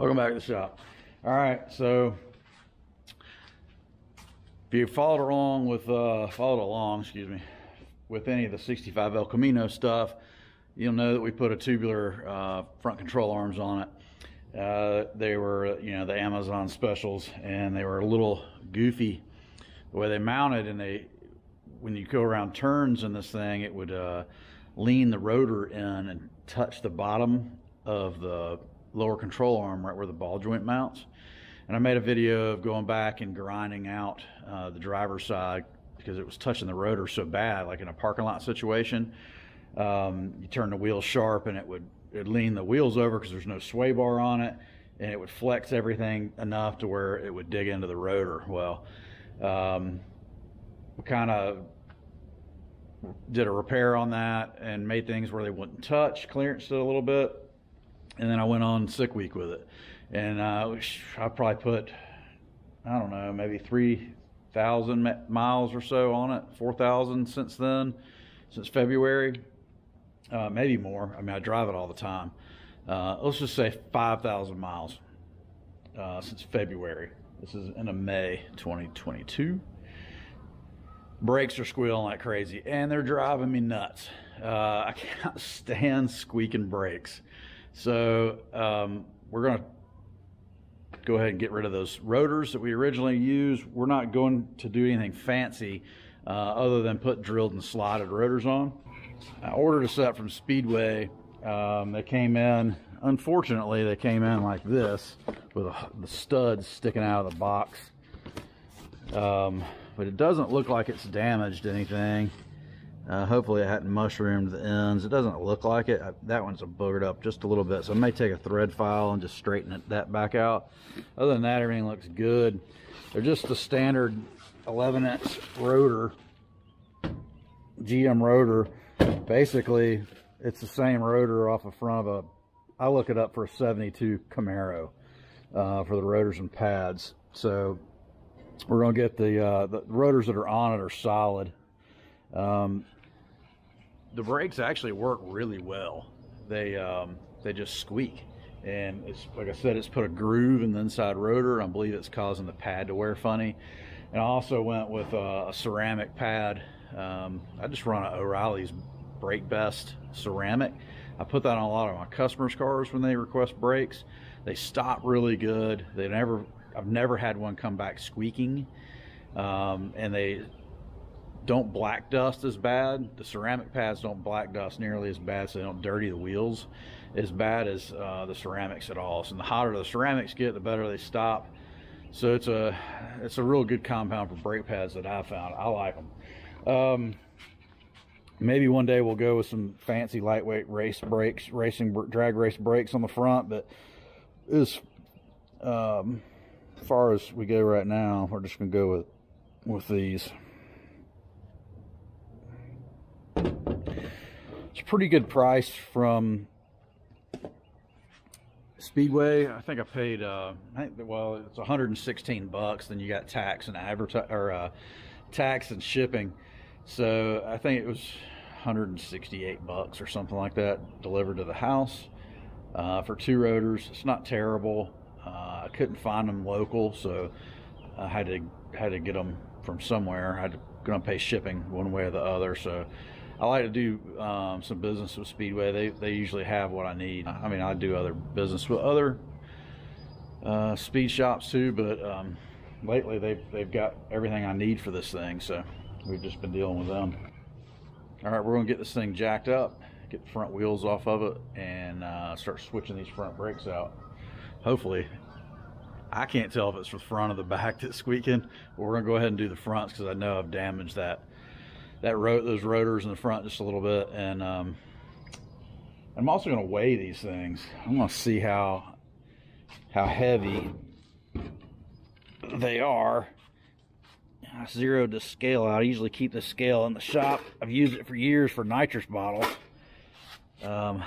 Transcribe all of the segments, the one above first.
Welcome back to the shop. All right, so if you followed along with any of the 65 El Camino stuff, you'll know that we put a tubular front control arms on it. They were, you know, the Amazon specials, and they were a little goofy the way they mounted, and they, when you go around turns in this thing, it would lean the rotor in and touch the bottom of the lower control arm right where the ball joint mounts. And I made a video of going back and grinding out the driver's side because it was touching the rotor so bad, like in a parking lot situation. You turn the wheels sharp and it would lean the wheels over because there's no sway bar on it, and it would flex everything enough to where it would dig into the rotor. Well, we kind of did a repair on that and made things where they wouldn't touch, clearanced it a little bit, and then I went on Sick Week with it, and I probably put, I don't know, maybe 3,000 miles or so on it, 4,000 since then, since February, maybe more. I mean, I drive it all the time. Let's just say 5,000 miles since February. This is in May 2022. Brakes are squealing like crazy, and they're driving me nuts. I can't stand squeaking brakes. So we're going to go ahead and get rid of those rotors that we originally used. We're not going to do anything fancy other than put drilled and slotted rotors on. I ordered a set from Speedway. They came in, unfortunately, they came in like this with the studs sticking out of the box. But it doesn't look like it's damaged anything. Hopefully it hadn't mushroomed the ends. It doesn't look like it. That one's boogered up just a little bit, so I may take a thread file and just straighten that back out. Other than that, everything looks good. They're just the standard 11-inch rotor, GM rotor. Basically, it's the same rotor off the front of a, I look it up for a 72 Camaro for the rotors and pads. So we're gonna get the rotors that are on it are solid. The brakes actually work really well. They just squeak, and it's like I said, it's put a groove in the inside rotor. I believe it's causing the pad to wear funny. And I also went with a ceramic pad. I just run an O'Reilly's Brake Best ceramic. I put that on a lot of my customers' cars when they request brakes. They stop really good. They never, I've never had one come back squeaking, and they don't black dust as bad. The ceramic pads don't black dust nearly as bad, so they don't dirty the wheels as bad as the ceramics at all. So the hotter the ceramics get, the better they stop. So it's a real good compound for brake pads that I found. I like them. Maybe one day we'll go with some fancy lightweight race brakes, racing drag race brakes on the front, but as far as we go right now, we're just gonna go with these. It's a pretty good price from Speedway. I think I paid well, it's 116 bucks, then you got tax and tax and shipping. So I think it was 168 bucks or something like that delivered to the house for two rotors. It's not terrible. I couldn't find them local, so I had to get them from somewhere. I had to gonna pay shipping one way or the other. So I like to do some business with Speedway. They usually have what I need. I mean, I do other business with other speed shops too, but lately they've got everything I need for this thing, so we've just been dealing with them. All right, we're gonna get this thing jacked up, get the front wheels off of it, and start switching these front brakes out. Hopefully, I can't tell if it's the front or the back that's squeaking, but we're gonna go ahead and do the fronts because I know I've damaged those rotors in the front just a little bit. And I'm also gonna weigh these things. I'm gonna see how heavy they are. I zeroed the scale out. I usually keep the scale in the shop. I've used it for years for nitrous bottles. I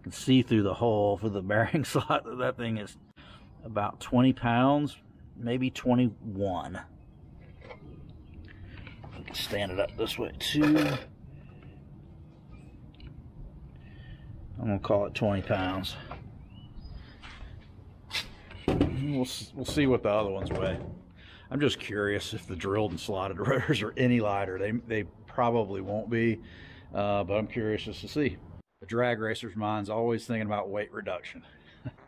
can see through the hole for the bearing slot that thing is about 20 pounds, maybe 21. I can stand it up this way too. I'm gonna call it 20 pounds. We'll see what the other ones weigh. I'm just curious if the drilled and slotted rotors are any lighter. They probably won't be, but I'm curious just to see. The drag racer's mind's always thinking about weight reduction.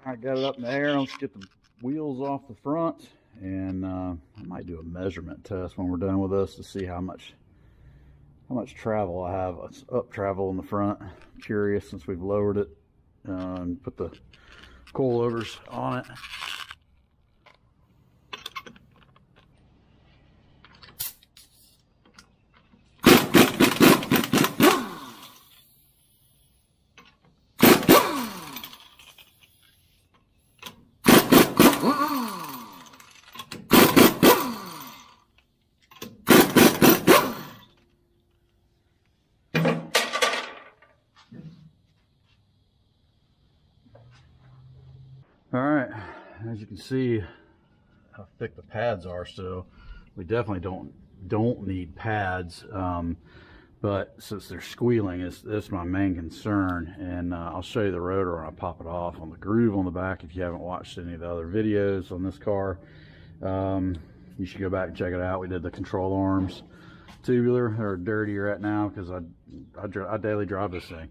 I got it up in the air. Let's get the wheels off the front, and I might do a measurement test when we're done with this to see how much travel I have. It's up travel in the front. I'm curious, since we've lowered it and put the coilovers on it. Alright, as you can see how thick the pads are, so we definitely don't need pads, but since they're squealing, that's my main concern. And I'll show you the rotor when I pop it off on the groove on the back. If you haven't watched any of the other videos on this car, you should go back and check it out. We did the control arms tubular. They're dirty right now because I daily drive this thing.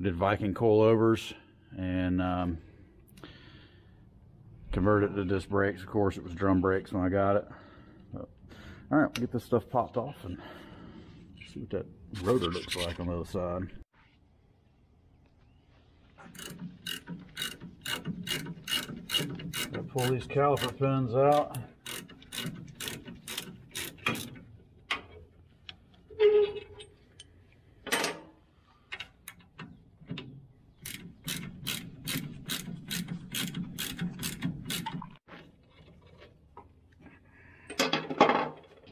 We did Viking coilovers and converted to disc brakes. Of course, it was drum brakes when I got it. But, all right, we'll get this stuff popped off and see what that rotor looks like on the other side. Gotta pull these caliper pins out.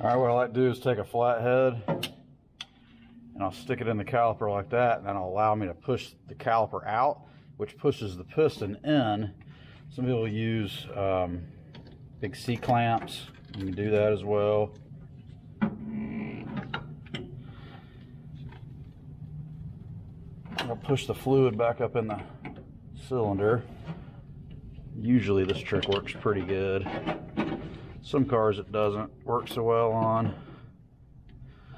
Alright, what I like to do is take a flat head and I'll stick it in the caliper like that, and that'll allow me to push the caliper out, which pushes the piston in. Some people use big C-clamps. You can do that as well. I'll push the fluid back up in the cylinder. Usually this trick works pretty good. Some cars it doesn't work so well on.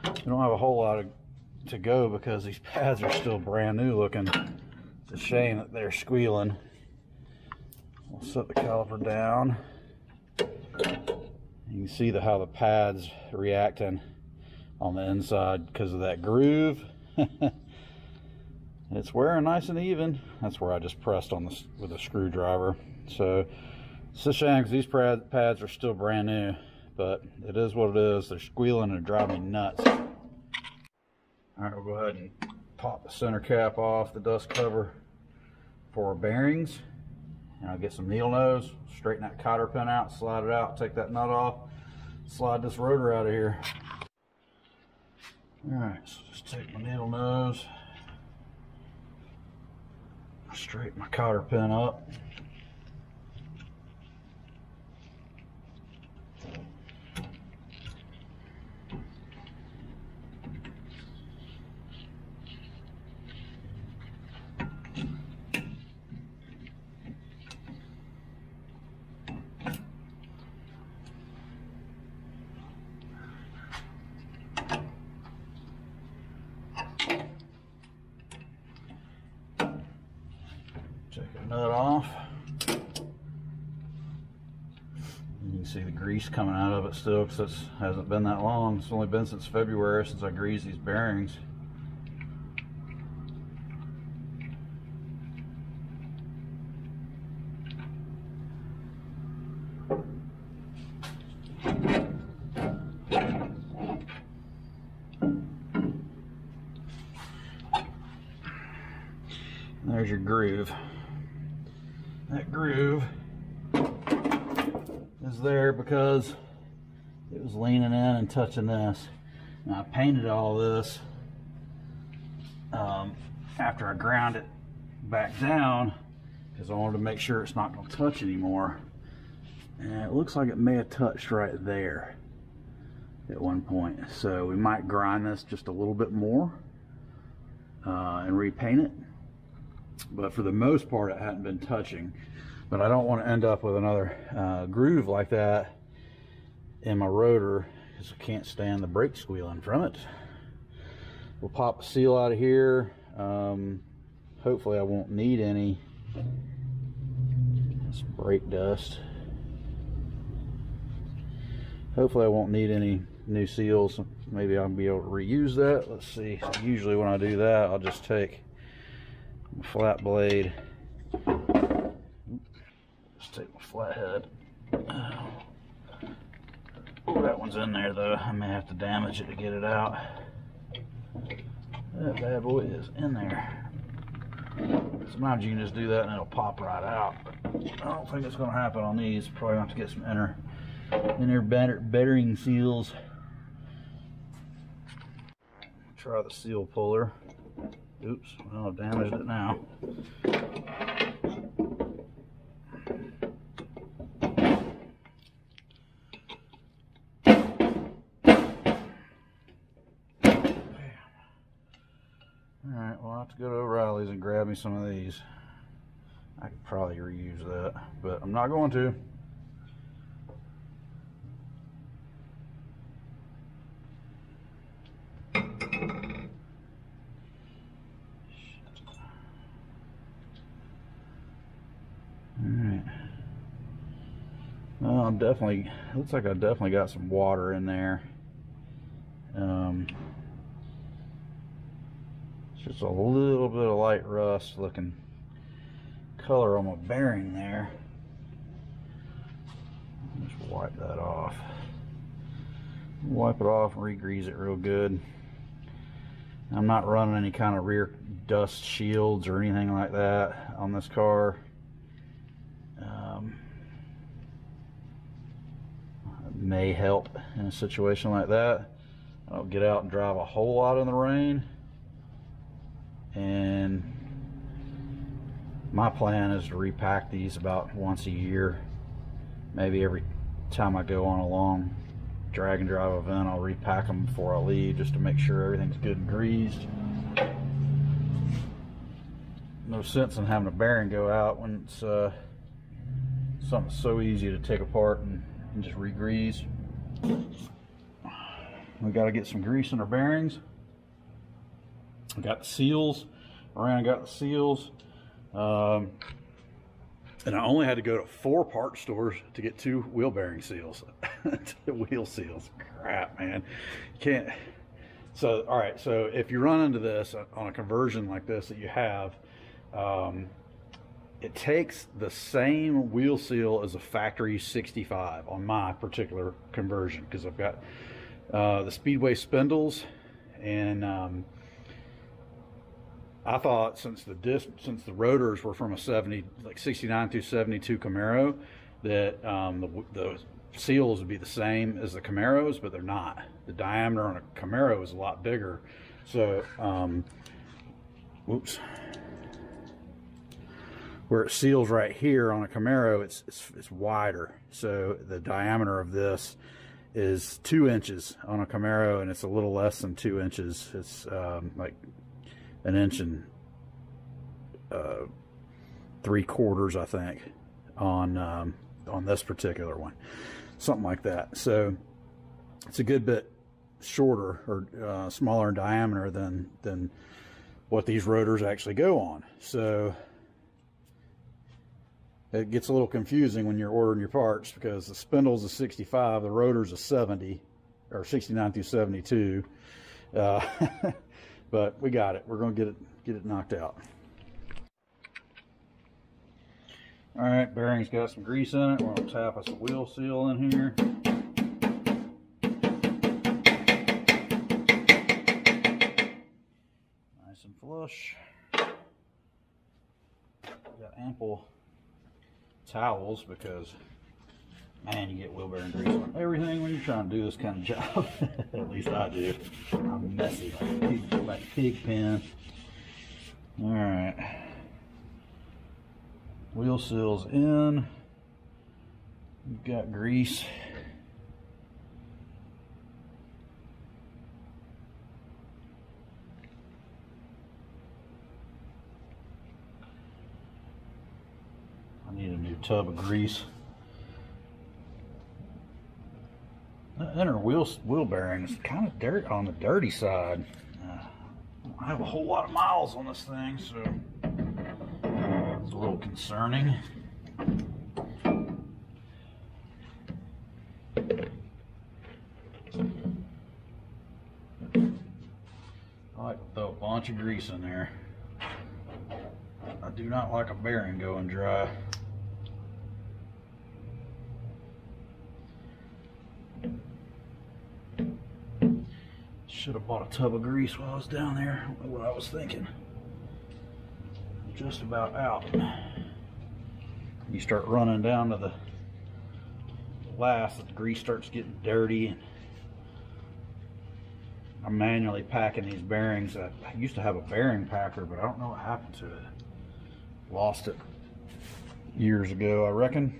You don't have a whole lot to go because these pads are still brand new looking. It's a shame that they're squealing. We'll set the caliper down. You can see how the pads reacting on the inside because of that groove. It's wearing nice and even. That's where I just pressed on this with a screwdriver. So it's a shame because these pads are still brand new, but it is what it is. They're squealing and driving me nuts. All right, we'll go ahead and pop the center cap off, the dust cover for our bearings. And I'll get some needle nose, straighten that cotter pin out, slide it out, take that nut off, slide this rotor out of here. All right, so just take my needle nose, straighten my cotter pin up. Nut off. You can see the grease coming out of it still because it hasn't been that long. It's only been since February since I greased these bearings. And there's your groove. That groove is there because it was leaning in and touching this. Now I painted all this after I ground it back down because I wanted to make sure it's not going to touch anymore. And it looks like it may have touched right there at one point. So we might grind this just a little bit more and repaint it. But for the most part, it hadn't been touching. but I don't want to end up with another groove like that in my rotor, because I can't stand the brake squealing from it. We'll pop a seal out of here. Hopefully I won't need any. That's brake dust. Hopefully I won't need any new seals. Maybe I'll be able to reuse that. Let's see. Usually when I do that, I'll just take my flat blade. Let's take my flathead. Oh, that one's in there though. I may have to damage it to get it out. That bad boy is in there. Sometimes you can just do that and it'll pop right out. I don't think it's going to happen on these. Probably have to get some inner bedding seals. Try the seal puller. Oops, well, I've damaged it now. Alright, well, I'll have to go to O'Reilly's and grab me some of these. I could probably reuse that, but I'm not going to. I'm definitely, looks like I definitely got some water in there. It's just a little bit of light rust looking color on my bearing there. Just wipe that off. Wipe it off and re-grease it real good. I'm not running any kind of rear dust shields or anything like that on this car. May help in a situation like that. I don't get out and drive a whole lot in the rain, and my plan is to repack these about once a year. Maybe every time I go on a long drag and drive event, I'll repack them before I leave just to make sure everything's good and greased. No sense in having a bearing go out when it's something so easy to take apart and just re-grease. We got to get some grease in our bearings. We got the seals. Around got the seals. And I only had to go to 4 part stores to get 2 wheel bearing seals. 2 wheel seals. Crap, man. You can't. So, all right. So if you run into this on a conversion like this that you have, it takes the same wheel seal as a factory 65 on my particular conversion, because I've got the Speedway spindles, and I thought since the rotors were from a 69 through 72 Camaro, that the seals would be the same as the Camaros, but they're not. The diameter on a Camaro is a lot bigger, so whoops. Where it seals right here on a Camaro, it's wider. So the diameter of this is 2 inches on a Camaro, and it's a little less than 2 inches. It's like 1 inch and 3/4, I think, on this particular one, something like that. So it's a good bit shorter or smaller in diameter than what these rotors actually go on. So it gets a little confusing when you're ordering your parts, because the spindle's a 65, the rotor's a 70, or 69 through 72. But we got it. We're gonna get it knocked out. All right, bearing's got some grease in it. We're gonna tap us a wheel seal in here. Nice and flush. Got ample towels, because man, you get wheel bearing grease on everything when you're trying to do this kind of job. At least I do. I'm messy like a pig pen. All right, wheel seals in. We've got grease. I need a new your tub of grease. That inner wheel bearing is kind of dirt on the dirty side. I have a whole lot of miles on this thing, so it's a little concerning. I like to throw a bunch of grease in there. I do not like a bearing going dry. Should have bought a tub of grease while I was down there. I don't know what I was thinking. I'm just about out. You start running down to the last, the grease starts getting dirty. I'm manually packing these bearings. I used to have a bearing packer, but I don't know what happened to it. Lost it years ago, I reckon.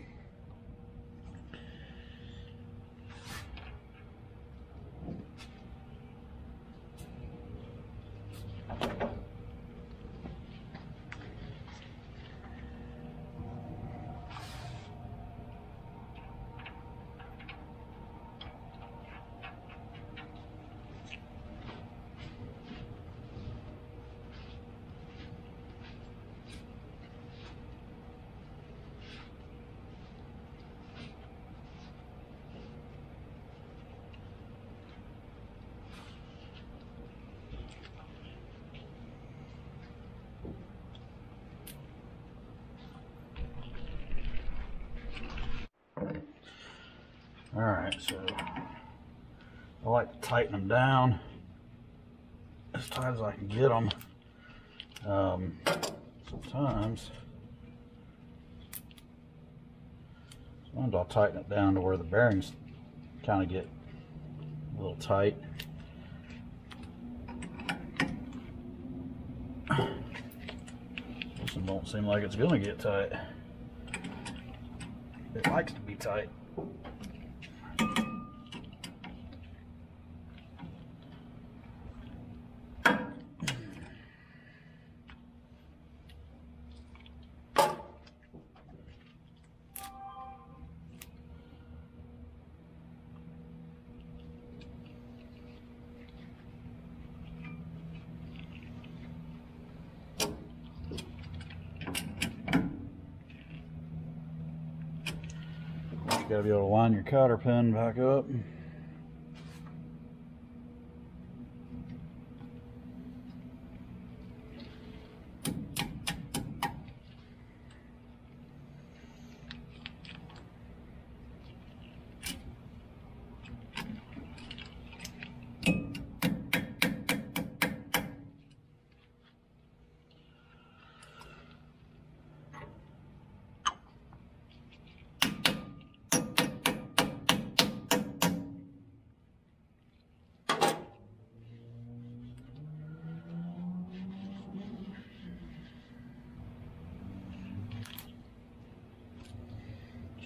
Alright, so I like to tighten them down as tight as I can get them. Sometimes I'll tighten it down to where the bearings kind of get a little tight. This one don't seem like it's going to get tight. It likes to be tight. Gotta be able to line your cotter pin back up.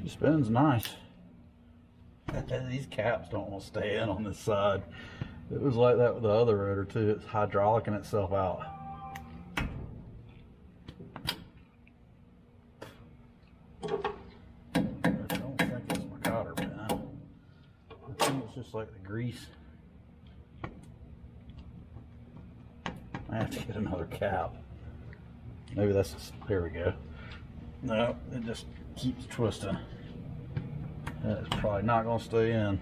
She spins nice. These caps don't want to stay in on this side. It was like that with the other rotor too. It's hydraulicing itself out. I don't think it's my cotter pin. I think it's just like the grease. I have to get another cap. Maybe that's just, there we go. No, it just keeps twisting. That's probably not going to stay in.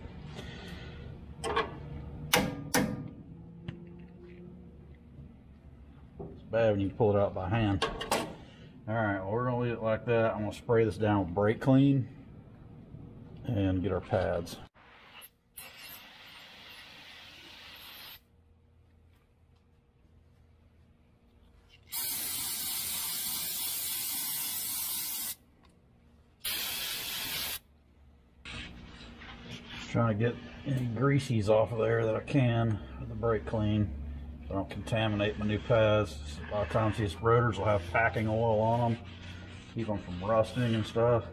It's bad when you pull it out by hand. Alright, well, we're going to leave it like that. I'm going to spray this down with brake clean and get our pads. Trying to get any greasies off of there that I can with the brake clean, so I don't contaminate my new pads. A lot of times these rotors will have packing oil on them, keep them from rusting and stuff.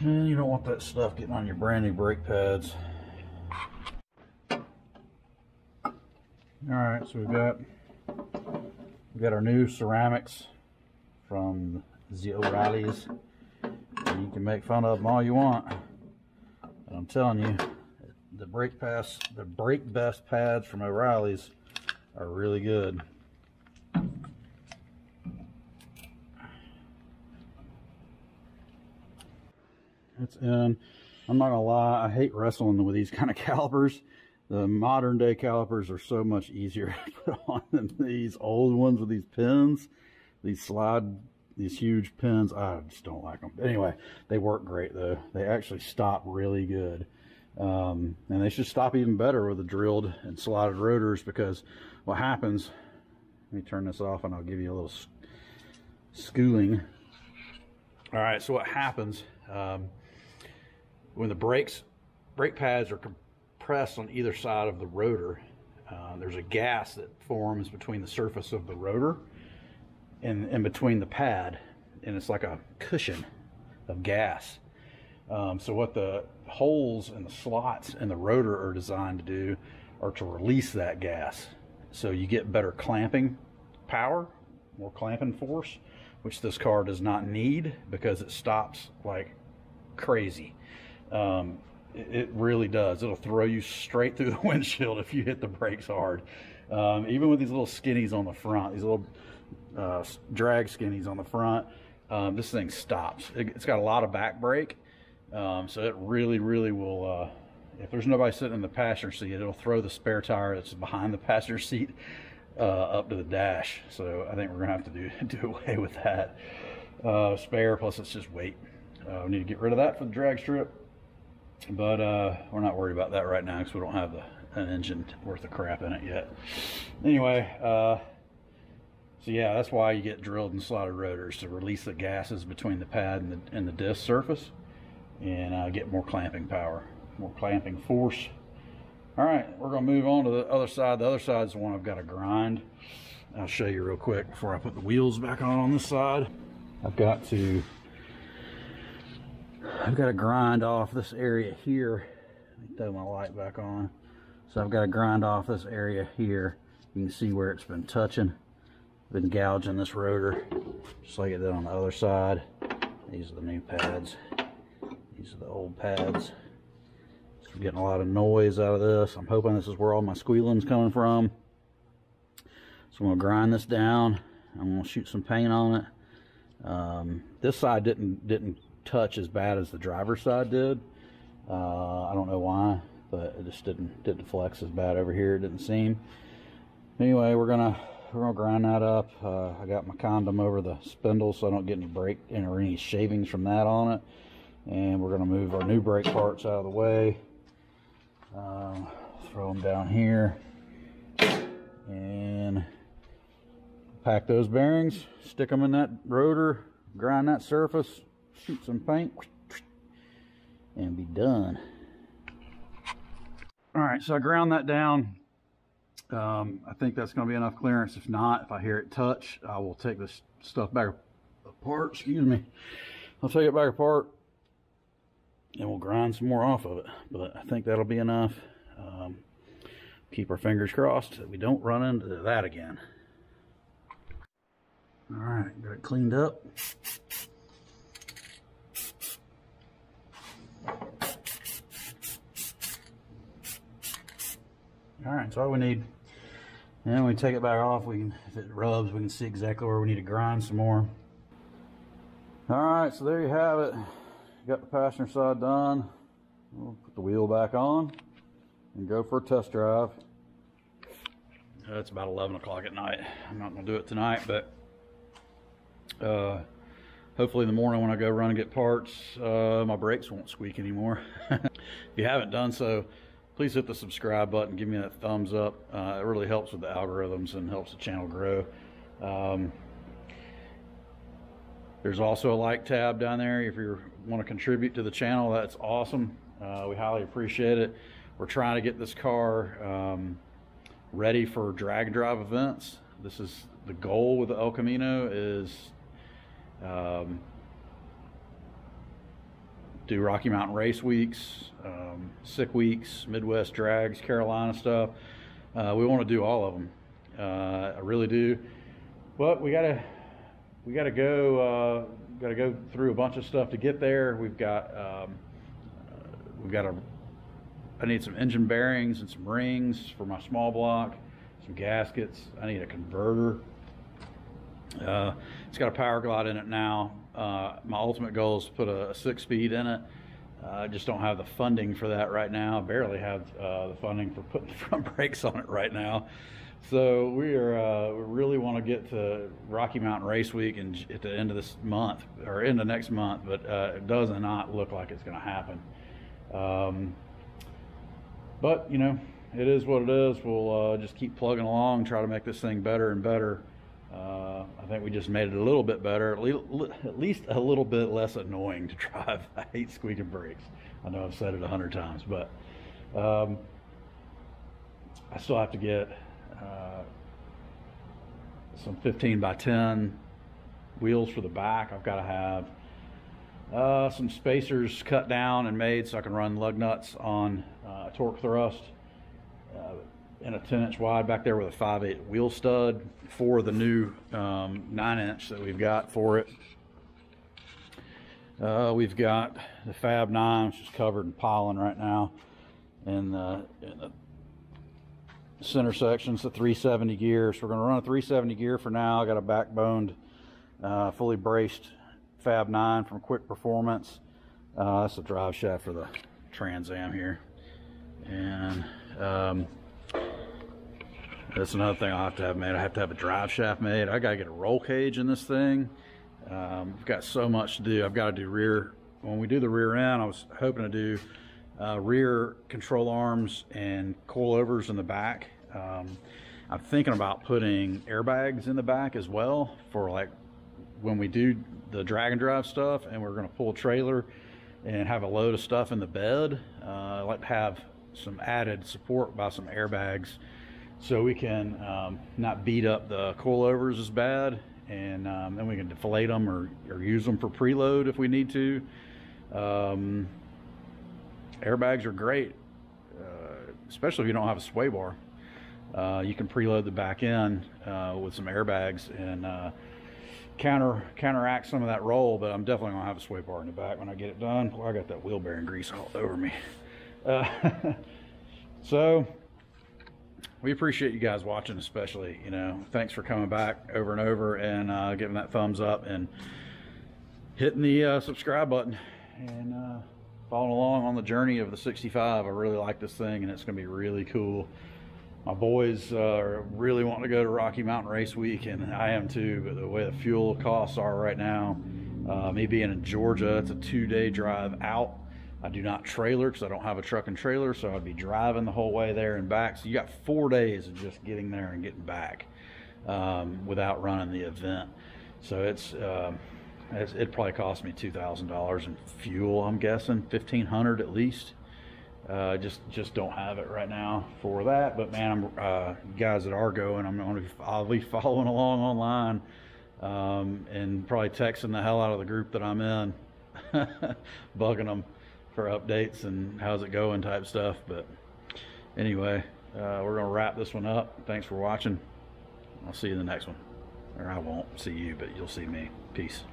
And you don't want that stuff getting on your brand new brake pads. Alright, so we've got our new ceramics from Zeo Rally's. You can make fun of them all you want, but I'm telling you, the brake best pads from O'Reilly's are really good. It's in. I'm not gonna lie, I hate wrestling with these kind of calipers. The modern day calipers are so much easier to put on than these old ones with these pins, these huge pins. I just don't like them. But anyway, they work great though. They actually stop really good. And they should stop even better with the drilled and slotted rotors, because what happens, let me turn this off and I'll give you a little schooling. All right, so what happens when the brake pads are compressed on either side of the rotor, there's a gas that forms between the surface of the rotor and between the pad, and it's like a cushion of gas. So what the holes and the slots and the rotor are designed to do are to release that gas, so you get better clamping power, more clamping force, which this car does not need because it stops like crazy. It really does. It'll throw you straight through the windshield if you hit the brakes hard. Even with these little skinnies on the front, these little drag skinnies on the front, this thing stops. It's got a lot of back brake. So it really, really will, if there's nobody sitting in the passenger seat, it'll throw the spare tire that's behind the passenger seat up to the dash. So I think we're gonna have to do away with that spare, plus it's just weight. We need to get rid of that for the drag strip, but we're not worried about that right now because we don't have an engine worth of crap in it yet. Anyway, so yeah, that's why you get drilled and slotted rotors, to release the gases between the pad and the disc surface, and get more clamping power, more clamping force. All right, we're gonna move on to the other side. The other side's the one I've got to grind. I'll show you real quick before I put the wheels back on this side. I've got to grind off this area here. Let me throw my light back on. So I've got to grind off this area here. You can see where it's been touching, been gouging this rotor, just like it did on the other side. These are the new pads. These are the old pads. I'm getting a lot of noise out of this. I'm hoping this is where all my squealing's coming from. So I'm gonna grind this down. I'm gonna shoot some paint on it. This side didn't touch as bad as the driver's side did. I don't know why, but it just didn't flex as bad over here. It didn't seem. Anyway, we're gonna grind that up. I got my condom over the spindle so I don't get any break or any shavings from that on it. And we're going to move our new brake parts out of the way, throw them down here, and pack those bearings, stick them in that rotor, grind that surface, shoot some paint, and be done. All right, so I ground that down. I think that's going to be enough clearance. If not, if I hear it touch, I will take this stuff back apart. Excuse me. I'll take it back apart, and we'll grind some more off of it, but I think that'll be enough. Keep our fingers crossed that we don't run into that again. All right, got it cleaned up. All right, so all we need, and then we take it back off. We can, if it rubs, we can see exactly where we need to grind some more. All right, so there you have it. Got the passenger side done. We'll put the wheel back on and go for a test drive. It's about 11 o'clock at night. I'm not gonna do it tonight, but hopefully in the morning when I go run and get parts, my brakes won't squeak anymore. If you haven't done so, please hit the subscribe button, give me that thumbs up. It really helps with the algorithms and helps the channel grow. There's also a like tab down there if you want to contribute to the channel. That's awesome. We highly appreciate it. We're trying to get this car ready for drag drive events. This is the goal with the El Camino, is do Rocky Mountain Race Weeks, Sick Weeks, Midwest Drags, Carolina stuff. We want to do all of them. I really do. But we gotta go got to go through a bunch of stuff to get there. I need some engine bearings and some rings for my small block, some gaskets. I need a converter. It's got a power glide in it now. My ultimate goal is to put a 6-speed in it. I just don't have the funding for that right now. I barely have the funding for putting front brakes on it right now. So we really want to get to Rocky Mountain Race Week at the end of this month, or end of next month, but it does not look like it's going to happen. But, you know, it is what it is. We'll just keep plugging along, try to make this thing better and better. I think we just made it a little bit better, at least a little bit less annoying to drive. I hate squeaking brakes. I know I've said it 100 times, but I still have to get some 15x10 wheels for the back. I've got to have some spacers cut down and made so I can run lug nuts on torque thrust. And a 10-inch wide back there with a 5/8 wheel stud for the new 9-inch that we've got for it. We've got the Fab 9, which is covered in pollen right now, in the center section. It's a 370 gear, so we're going to run a 370 gear for now. I got a backboned, fully braced Fab 9 from Quick Performance. That's the drive shaft for the Trans Am here, and that's another thing I'll have to have made. I have to have a drive shaft made. I gotta get a roll cage in this thing. I've got so much to do. I've got to do rear. When we do the rear end, I was hoping to do rear control arms and coilovers in the back. I'm thinking about putting airbags in the back as well, for like when we do the drag and drive stuff and we're going to pull a trailer and have a load of stuff in the bed. I like to have some added support by some airbags, so we can not beat up the coilovers as bad, and then we can deflate them or use them for preload if we need to. Airbags are great, especially if you don't have a sway bar. You can preload the back end with some airbags and counteract some of that roll, but I'm definitely gonna have a sway bar in the back when I get it done. Boy, I got that wheel bearing grease all over me. So we appreciate you guys watching, especially, you know, thanks for coming back over and over and giving that thumbs up and hitting the subscribe button and following along on the journey of the 65. I really like this thing and it's going to be really cool. My boys really want to go to Rocky Mountain Race Week, and I am too, but the way the fuel costs are right now, me being in Georgia, it's a 2-day drive out. I do not trailer because I don't have a truck and trailer, so I'd be driving the whole way there and back. So you got 4 days of just getting there and getting back without running the event. So it probably cost me $2,000 in fuel, I'm guessing, $1,500 at least. Just don't have it right now for that. But man, you guys that are going, I'll be following along online and probably texting the hell out of the group that I'm in, bugging them for updates and how's it going type stuff. But anyway, we're gonna wrap this one up. Thanks for watching. I'll see you in the next one. Or I won't see you, but you'll see me. Peace.